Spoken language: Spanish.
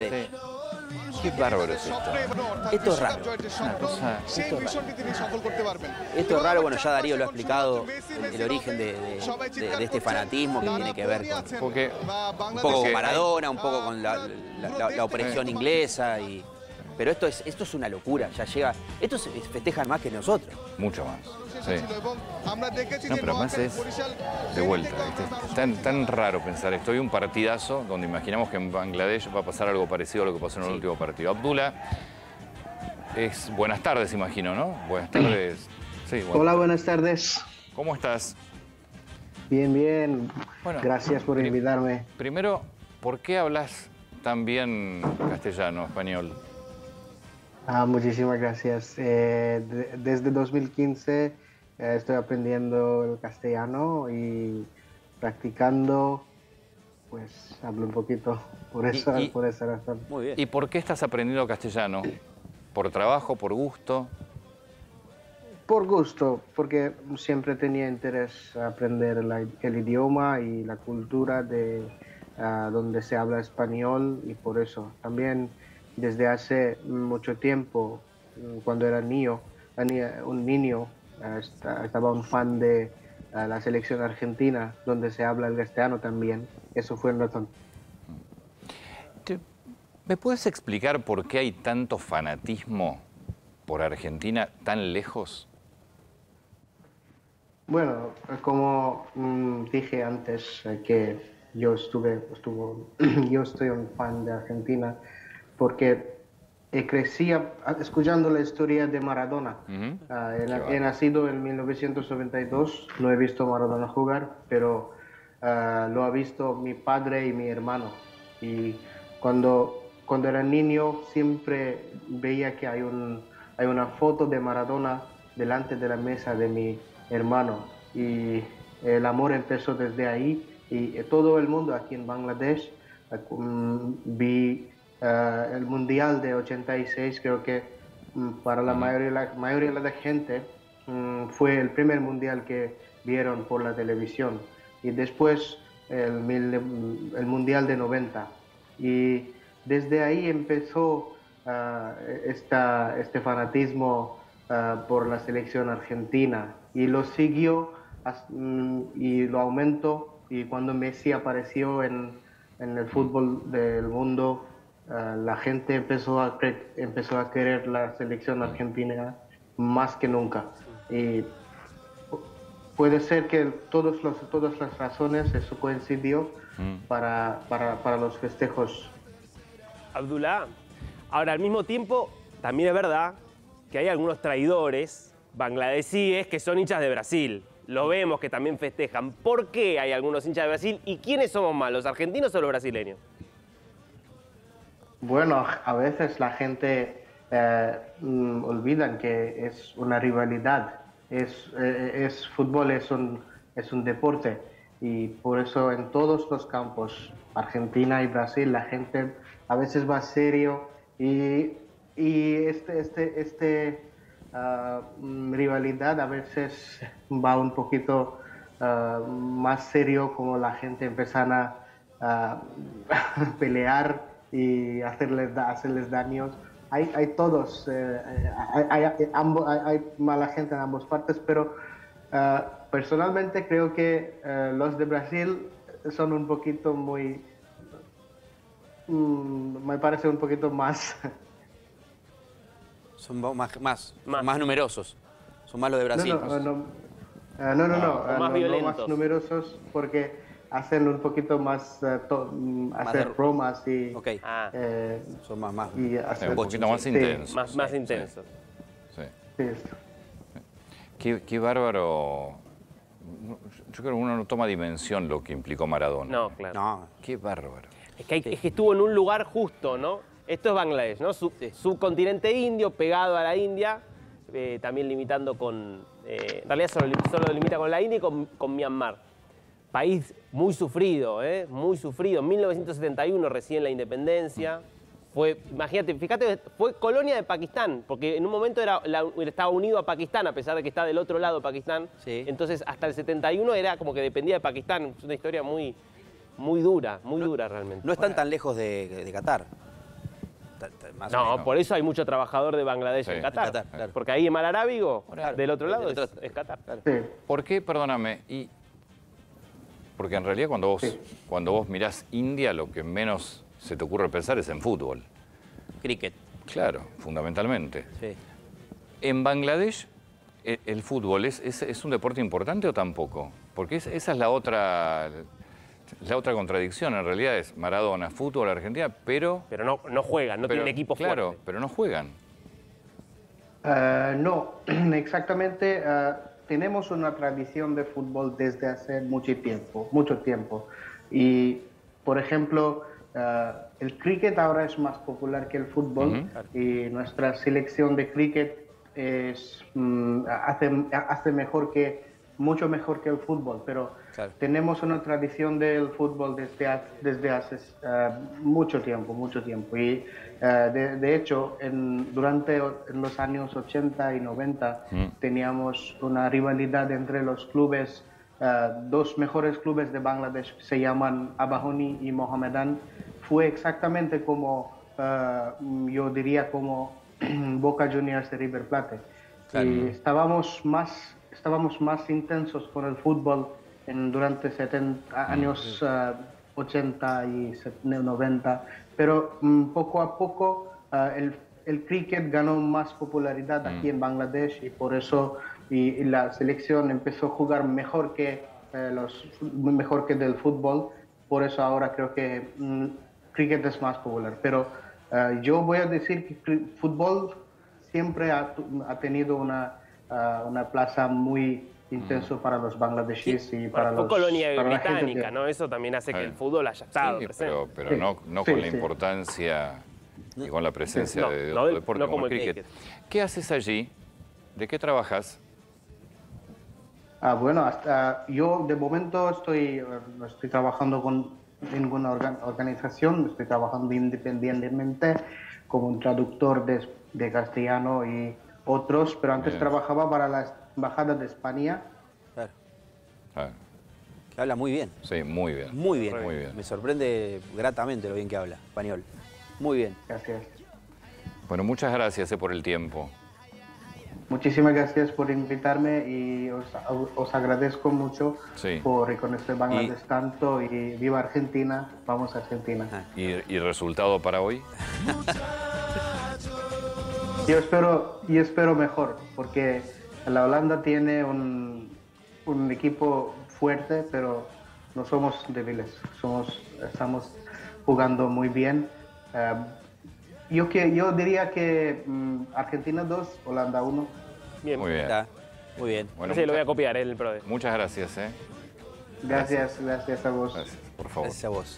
Sí. Qué bárbaro es esto. Esto es raro. Una cosa, esto es raro, bueno, ya Darío lo ha explicado, el origen de este fanatismo que tiene que ver con un poco con Maradona, un poco con la opresión inglesa. Y, pero esto es una locura, ya llega. Estos festejan más que nosotros. Mucho más. Sí. No, pero más es de vuelta. Es tan raro pensar esto. Hay un partidazo donde imaginamos que en Bangladesh va a pasar algo parecido a lo que pasó en el último partido. Abdullah, buenas tardes, imagino, ¿no? Buenas tardes. Sí, hola, buenas tardes. ¿Cómo estás? Bien, bien. Bueno, gracias por invitarme. Primero, ¿por qué hablas tan bien castellano, español? Ah, muchísimas gracias. Desde 2015 estoy aprendiendo el castellano y practicando, pues hablo un poquito por esa razón. Muy bien. ¿Y por qué estás aprendiendo castellano? ¿Por trabajo, por gusto? Por gusto, porque siempre tenía interés en aprender el idioma y la cultura de donde se habla español, y por eso también. Desde hace mucho tiempo, cuando era un niño, estaba un fan de la selección argentina, donde se habla el castellano también. Eso fue el ratón. ¿Me puedes explicar por qué hay tanto fanatismo por Argentina tan lejos? Bueno, como dije antes, que yo soy un fan de Argentina, porque crecía escuchando la historia de Maradona. He nacido en 1992, no he visto a Maradona jugar, pero lo ha visto mi padre y mi hermano. Y cuando era niño siempre veía que hay una foto de Maradona delante de la mesa de mi hermano. Y el amor empezó desde ahí, y todo el mundo aquí en Bangladesh vi... el Mundial de 86, creo que para la mayoría de la gente fue el primer Mundial que vieron por la televisión. Y después el Mundial de 90. Y desde ahí empezó este fanatismo por la selección argentina. Y lo siguió y lo aumentó. Y cuando Messi apareció en el fútbol del mundo, la gente empezó a querer la selección argentina más que nunca. Y puede ser que todas las razones eso coincidió para los festejos. Abdullah, ahora al mismo tiempo también es verdad que hay algunos traidores bangladesíes que son hinchas de Brasil. Lo vemos que también festejan. ¿Por qué hay algunos hinchas de Brasil? ¿Y quiénes somos más, los argentinos o los brasileños? Bueno, a veces la gente olvida que es una rivalidad, fútbol es un deporte, y por eso en todos los campos, Argentina y Brasil, la gente a veces va serio, y rivalidad a veces va un poquito más serio, como la gente empieza a pelear y hacerles daños. Hay mala gente en ambas partes, pero personalmente creo que los de Brasil son un poquito me parece un poquito más... Son más numerosos, son más los de Brasil. Más numerosos, porque... hacen un poquito más, hacer bromas y... Okay. Son más... un poquito más intensos. Más intensos. Sí. Sí. Qué bárbaro... Yo creo que uno no toma dimensión lo que implicó Maradona. No, claro. No, qué bárbaro. Es que estuvo en un lugar justo, ¿no? Esto es Bangladesh, ¿no? Subcontinente indio, pegado a la India, también limitando con... en realidad solo limita con la India y con Myanmar. País muy sufrido, muy sufrido. En 1971 recién la independencia. Fue colonia de Pakistán, porque en un momento estaba unido a Pakistán, a pesar de que está del otro lado Pakistán. Sí. Entonces hasta el 71 era como que dependía de Pakistán. Es una historia muy dura realmente. No están tan lejos de Qatar. Más no, por eso hay mucho trabajador de Bangladesh en Qatar. Claro. Porque ahí en Mar Arábigo, del otro lado, es Qatar. Claro. Sí. ¿Por qué? Perdóname. Y... Porque en realidad cuando vos mirás India, lo que menos se te ocurre pensar es en fútbol. Cricket. Claro, fundamentalmente. Sí. En Bangladesh, ¿el fútbol es un deporte importante o tampoco? Porque esa es la otra contradicción. En realidad es Maradona, fútbol, Argentina, pero... Pero no juegan, tienen equipos fuertes. Claro, pero no juegan. No, exactamente... Tenemos una tradición de fútbol desde hace mucho tiempo. Y, por ejemplo, el cricket ahora es más popular que el fútbol. Uh-huh. Y nuestra selección de cricket es, hace mucho mejor que el fútbol. Pero claro, tenemos una tradición del fútbol desde hace mucho tiempo. Y de hecho, durante los años 80 y 90 teníamos una rivalidad entre los clubes. Dos mejores clubes de Bangladesh se llaman Abahani y Mohammedan. Fue exactamente como, yo diría, como Boca Juniors de River Plate. Claro. Y estábamos más intensos con el fútbol durante 70 años 80 y 90, pero poco a poco el cricket ganó más popularidad aquí en Bangladesh, y por eso y la selección empezó a jugar mejor que del fútbol. Por eso ahora creo que cricket es más popular, pero yo voy a decir que fútbol siempre ha tenido una plaza muy intenso para los bangladesíes, sí, y para los... colonia para británica, que... ¿no? Eso también hace que el fútbol haya estado presente. Pero sí, no con la importancia y con la presencia de otro deporte como el cricket. ¿Qué haces allí? ¿De qué trabajas? Bueno, yo de momento no estoy trabajando con ninguna organización, estoy trabajando independientemente como un traductor de castellano y otros, pero antes trabajaba para las Embajada de España. Claro. Que habla muy bien. Sí, muy bien. Muy bien. Me sorprende gratamente lo bien que habla español. Muy bien. Gracias. Bueno, muchas gracias por el tiempo. Muchísimas gracias por invitarme y os agradezco mucho por reconocer Bangladesh tanto. Y viva Argentina, vamos a Argentina. ¿Y resultado para hoy? Yo espero mejor, porque... La Holanda tiene un equipo fuerte, pero no somos débiles. Estamos jugando muy bien. Yo diría que Argentina 2, Holanda 1. Bien. Muy bien. Está. Muy bien. Bueno, lo voy a copiar, el Prode. Muchas gracias. Gracias a vos. Gracias, por favor. Gracias a vos.